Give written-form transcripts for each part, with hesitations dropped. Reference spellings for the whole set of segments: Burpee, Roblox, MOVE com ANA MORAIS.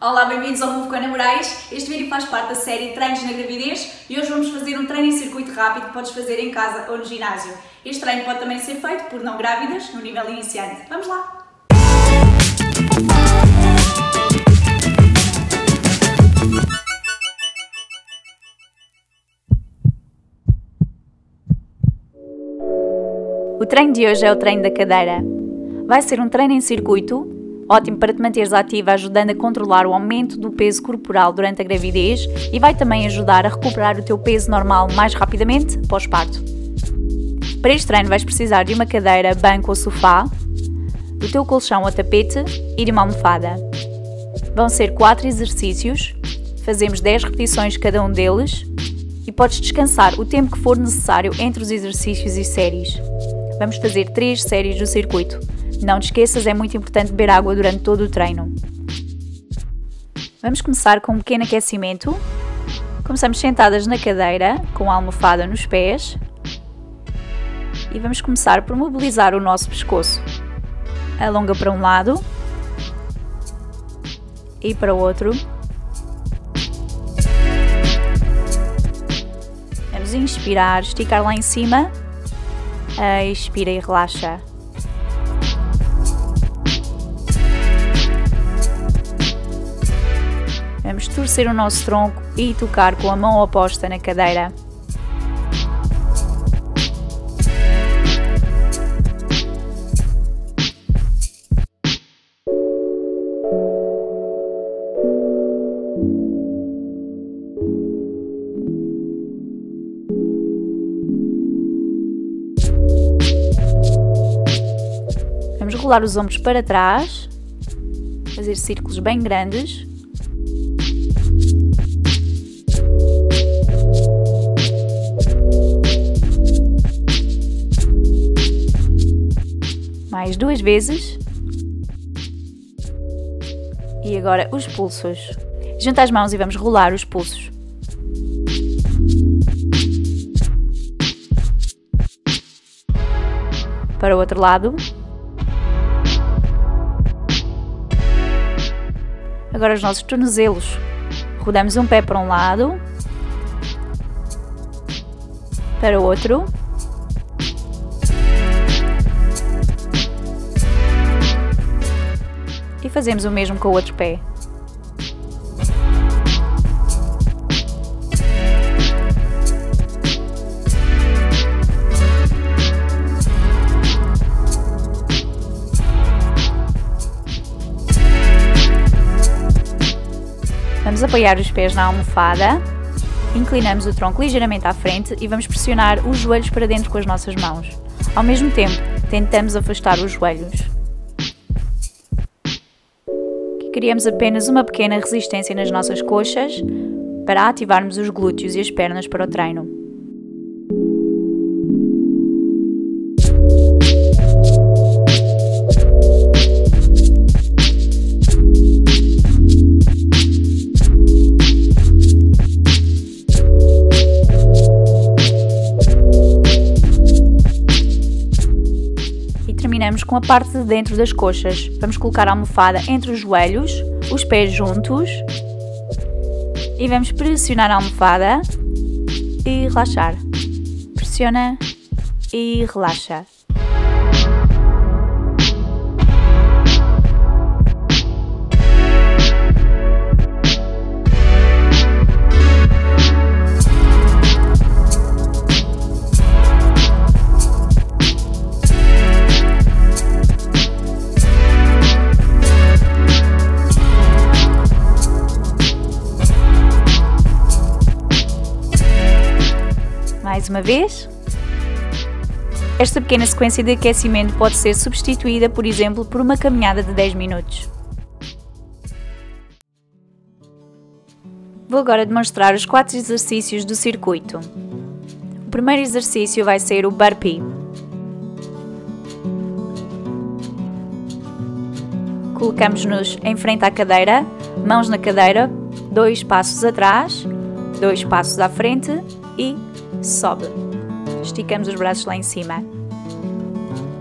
Olá, bem-vindos ao MOVE com ANA Morais. Este vídeo faz parte da série Treinos na Gravidez e hoje vamos fazer um treino em circuito rápido que podes fazer em casa ou no ginásio. Este treino pode também ser feito por não grávidas no nível iniciante. Vamos lá! O treino de hoje é o treino da cadeira. Vai ser um treino em circuito ótimo para te manteres ativa, ajudando a controlar o aumento do peso corporal durante a gravidez e vai também ajudar a recuperar o teu peso normal mais rapidamente pós-parto. Para este treino vais precisar de uma cadeira, banco ou sofá, do teu colchão ou tapete e de uma almofada. Vão ser 4 exercícios, fazemos 10 repetições cada um deles e podes descansar o tempo que for necessário entre os exercícios e séries. Vamos fazer 3 séries do circuito. Não te esqueças, é muito importante beber água durante todo o treino. Vamos começar com um pequeno aquecimento. Começamos sentadas na cadeira, com a almofada nos pés. E vamos começar por mobilizar o nosso pescoço. Alonga para um lado. E para o outro. Vamos inspirar, esticar lá em cima. Expira e relaxa. Vamos torcer o nosso tronco e tocar com a mão oposta na cadeira. Vamos rolar os ombros para trás, fazer círculos bem grandes. Mais 2 vezes. E agora os pulsos. Junta as mãos e vamos rolar os pulsos. Para o outro lado. Agora os nossos tornozelos. Rodamos um pé para um lado. Para o outro. E fazemos o mesmo com o outro pé. Vamos apoiar os pés na almofada, inclinamos o tronco ligeiramente à frente e vamos pressionar os joelhos para dentro com as nossas mãos. Ao mesmo tempo, tentamos afastar os joelhos. Criamos apenas uma pequena resistência nas nossas coxas para ativarmos os glúteos e as pernas para o treino. Terminamos com a parte de dentro das coxas. Vamos colocar a almofada entre os joelhos, os pés juntos e vamos pressionar a almofada e relaxar. Pressiona e relaxa. Mais uma vez. Esta pequena sequência de aquecimento pode ser substituída, por exemplo, por uma caminhada de 10 minutos. Vou agora demonstrar os 4 exercícios do circuito. O primeiro exercício vai ser o burpee. Colocamos-nos em frente à cadeira, mãos na cadeira, 2 passos atrás, 2 passos à frente e sobe. Esticamos os braços lá em cima.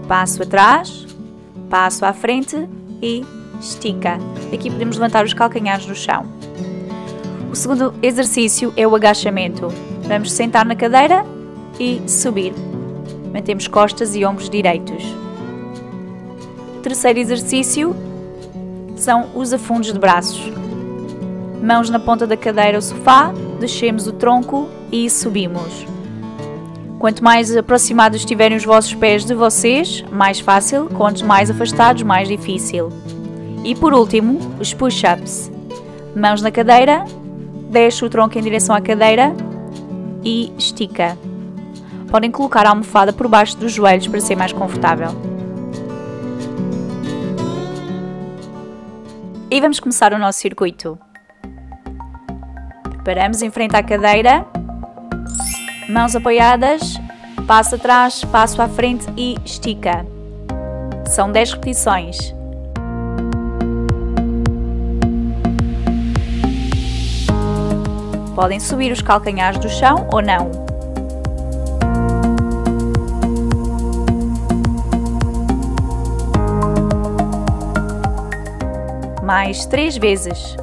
Passo atrás, passo à frente e estica. Aqui podemos levantar os calcanhares do chão. O segundo exercício é o agachamento. Vamos sentar na cadeira e subir. Mantemos costas e ombros direitos. O terceiro exercício são os afundos de braços. Mãos na ponta da cadeira ou sofá, descemos o tronco e subimos. Quanto mais aproximados estiverem os vossos pés de vocês, mais fácil, quanto mais afastados, mais difícil. E por último, os push-ups. Mãos na cadeira, desce o tronco em direção à cadeira e estica. Podem colocar a almofada por baixo dos joelhos para ser mais confortável. E vamos começar o nosso circuito. Paramos em frente à cadeira, mãos apoiadas, passo atrás, passo à frente e estica. São 10 repetições. Podem subir os calcanhares do chão ou não. Mais 3 vezes.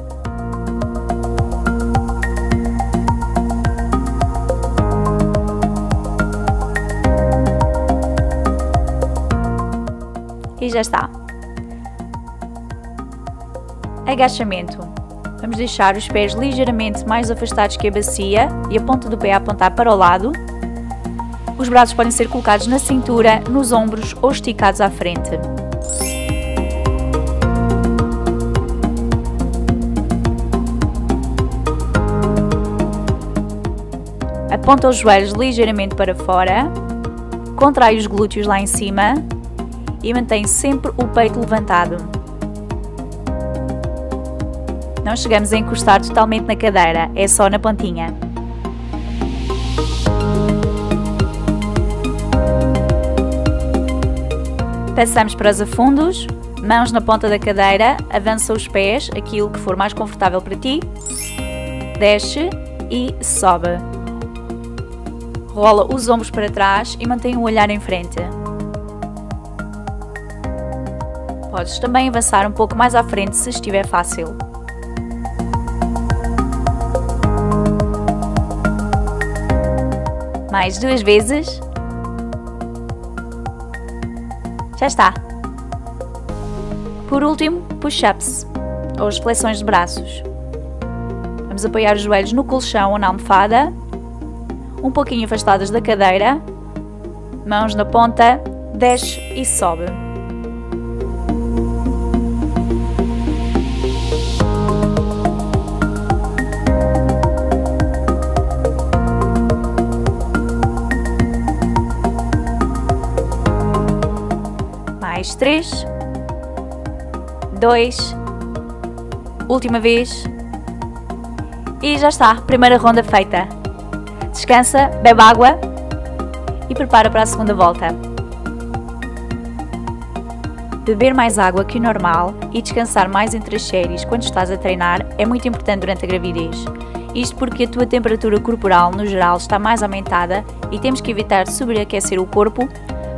E já está. Agachamento. Vamos deixar os pés ligeiramente mais afastados que a bacia e a ponta do pé a apontar para o lado. Os braços podem ser colocados na cintura, nos ombros ou esticados à frente. Aponta os joelhos ligeiramente para fora, contrai os glúteos lá em cima e mantém sempre o peito levantado. Não chegamos a encostar totalmente na cadeira, é só na pontinha. Passamos para os afundos, mãos na ponta da cadeira, avança os pés, aquilo que for mais confortável para ti, desce e sobe. Rola os ombros para trás e mantém o olhar em frente. Podes também avançar um pouco mais à frente se estiver fácil. Mais 2 vezes. Já está. Por último, push-ups, ou as flexões de braços. Vamos apoiar os joelhos no colchão ou na almofada, um pouquinho afastadas da cadeira, mãos na ponta, desce e sobe. Mais 3, 2, última vez e já está, primeira ronda feita. Descansa, bebe água e prepara para a segunda volta. Beber mais água que o normal e descansar mais entre as séries quando estás a treinar é muito importante durante a gravidez. Isto porque a tua temperatura corporal no geral está mais aumentada e temos que evitar sobreaquecer o corpo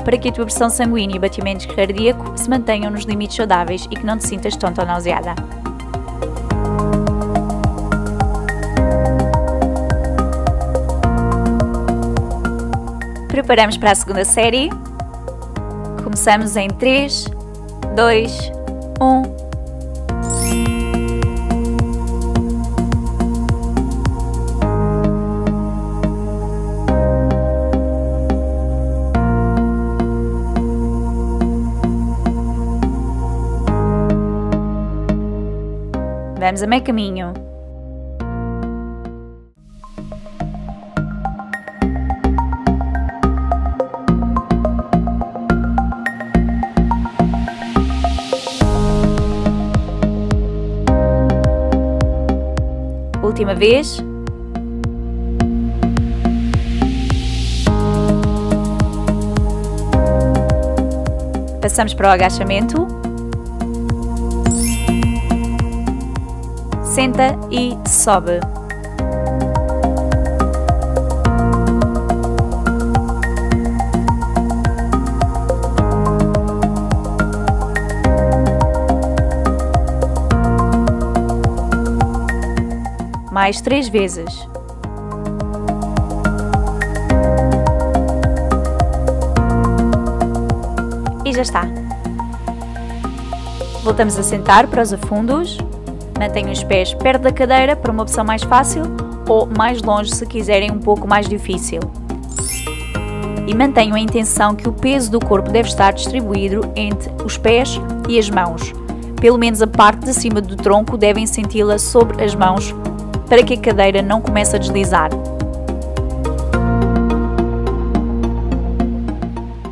para que a tua pressão sanguínea e batimentos cardíaco se mantenham nos limites saudáveis e que não te sintas tonta ou nauseada. Preparamos para a segunda série. Começamos em 3, 2, 1... Vamos a meio caminho. Última vez. Passamos para o agachamento. Senta e sobe. mais 3 vezes. E já está. Voltamos a sentar para os afundos. Mantenham os pés perto da cadeira para uma opção mais fácil ou mais longe se quiserem um pouco mais difícil. E mantenham a intenção que o peso do corpo deve estar distribuído entre os pés e as mãos. Pelo menos a parte de cima do tronco devem senti-la sobre as mãos para que a cadeira não comece a deslizar.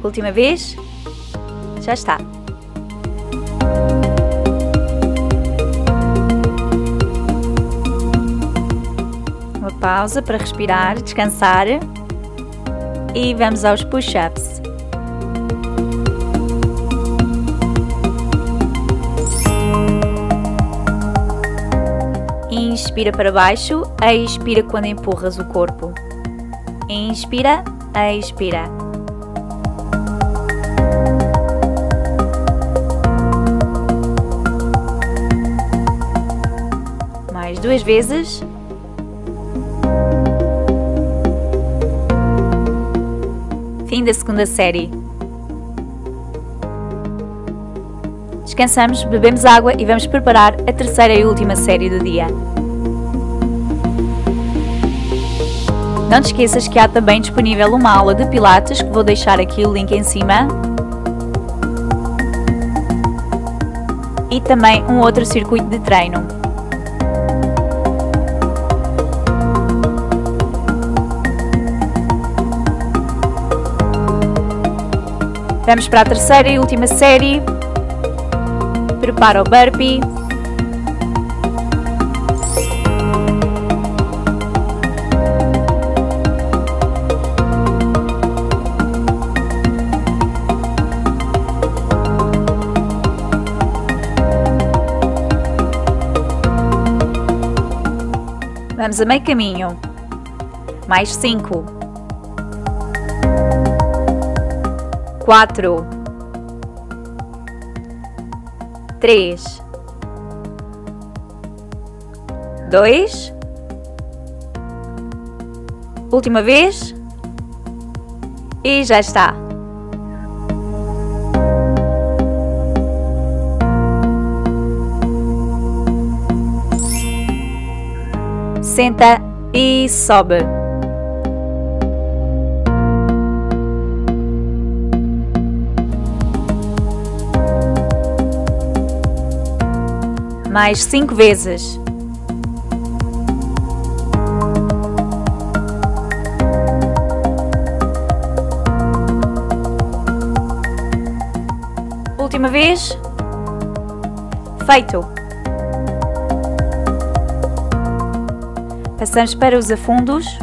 Última vez, já está. Uma pausa para respirar, descansar e vamos aos push-ups. Inspira para baixo, expira quando empurras o corpo. Inspira, expira. Mais 2 vezes. Fim da segunda série. Descansamos, bebemos água e vamos preparar a terceira e última série do dia. Não te esqueças que há também disponível uma aula de pilates, que vou deixar aqui o link em cima. E também um outro circuito de treino. Vamos para a terceira e última série. Prepara o burpee. Vamos a meio caminho. Mais 5. 4. 3. 2. Última vez. E já está. Senta e sobe. Mais 5 vezes. Última vez. Feito. Passamos para os afundos.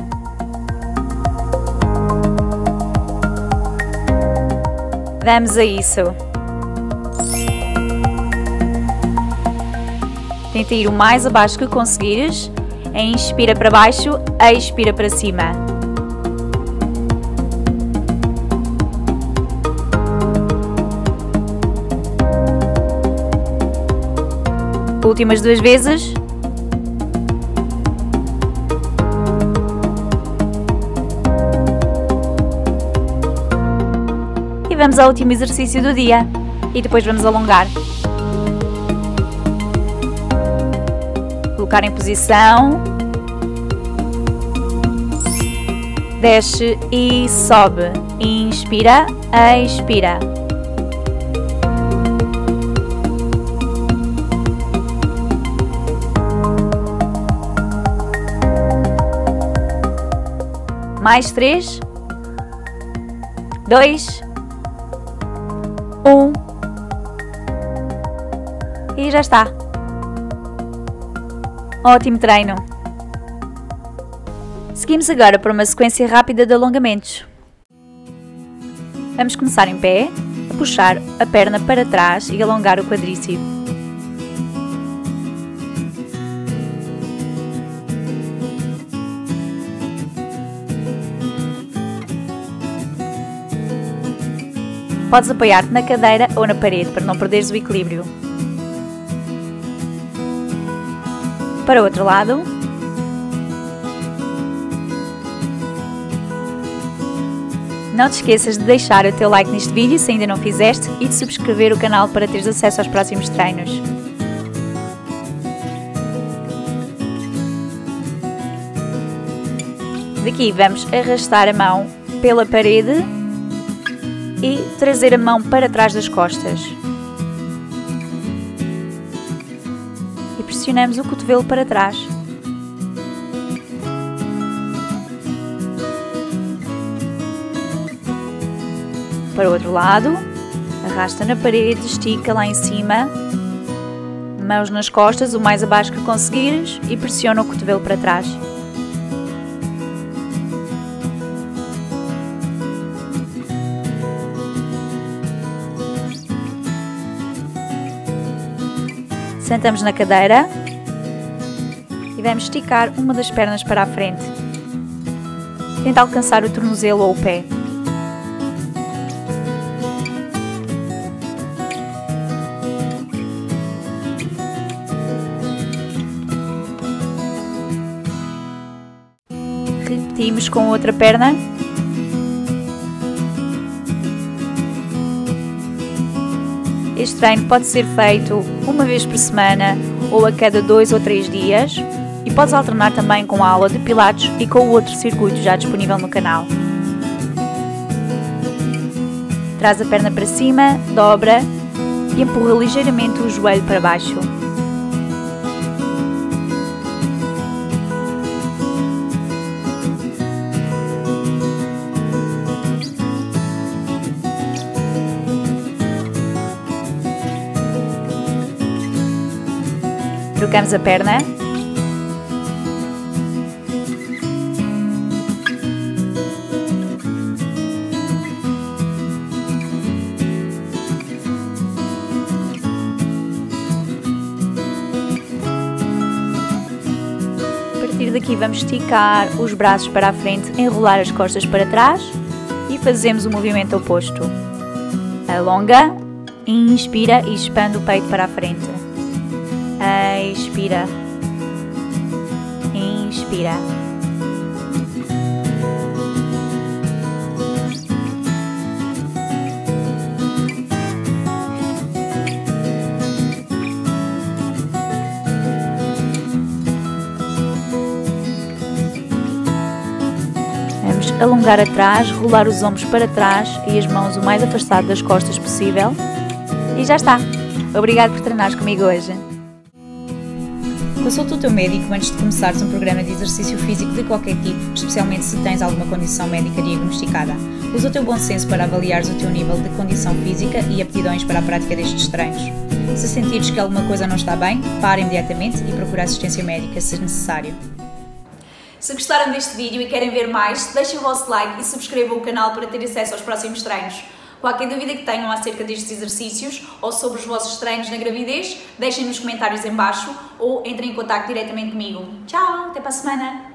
Vamos a isso. Tenta ir o mais abaixo que conseguires. Inspira para baixo, expira para cima. Últimas 2 vezes. Vamos ao último exercício do dia e depois vamos alongar. Colocar em posição. Desce e sobe. Inspira, expira. Mais 3. 2. 1. E já está. Ótimo treino. Seguimos agora para uma sequência rápida de alongamentos. Vamos começar em pé, a puxar a perna para trás e alongar o quadríceps. Podes apoiar-te na cadeira ou na parede para não perderes o equilíbrio. Para o outro lado. Não te esqueças de deixar o teu like neste vídeo se ainda não fizeste e de subscrever o canal para teres acesso aos próximos treinos. Daqui vamos arrastar a mão pela parede e trazer a mão para trás das costas. E pressionamos o cotovelo para trás. Para o outro lado, arrasta na parede, estica lá em cima, mãos nas costas, o mais abaixo que conseguires e pressiona o cotovelo para trás. Sentamos na cadeira e vamos esticar uma das pernas para a frente. Tenta alcançar o tornozelo ou o pé. Repetimos com outra perna. Este treino pode ser feito uma vez por semana ou a cada 2 ou 3 dias e podes alternar também com a aula de pilates e com o outro circuito já disponível no canal. Traz a perna para cima, dobra e empurra ligeiramente o joelho para baixo. Trocamos a perna. A partir daqui vamos esticar os braços para a frente, enrolar as costas para trás e fazemos o movimento oposto. Alonga, inspira e expande o peito para a frente. Expira, inspira. Vamos alongar atrás, rolar os ombros para trás e as mãos o mais afastado das costas possível. E já está! Obrigado por treinares comigo hoje. Consulta o teu médico antes de começares um programa de exercício físico de qualquer tipo, especialmente se tens alguma condição médica diagnosticada. Usa o teu bom senso para avaliares o teu nível de condição física e aptidões para a prática destes treinos. Se sentires que alguma coisa não está bem, para imediatamente e procura assistência médica se necessário. Se gostaram deste vídeo e querem ver mais, deixem o vosso like e subscrevam o canal para ter acesso aos próximos treinos. Qualquer dúvida que tenham acerca destes exercícios ou sobre os vossos treinos na gravidez, deixem nos comentários em baixo ou entrem em contacto diretamente comigo. Tchau, até para a semana!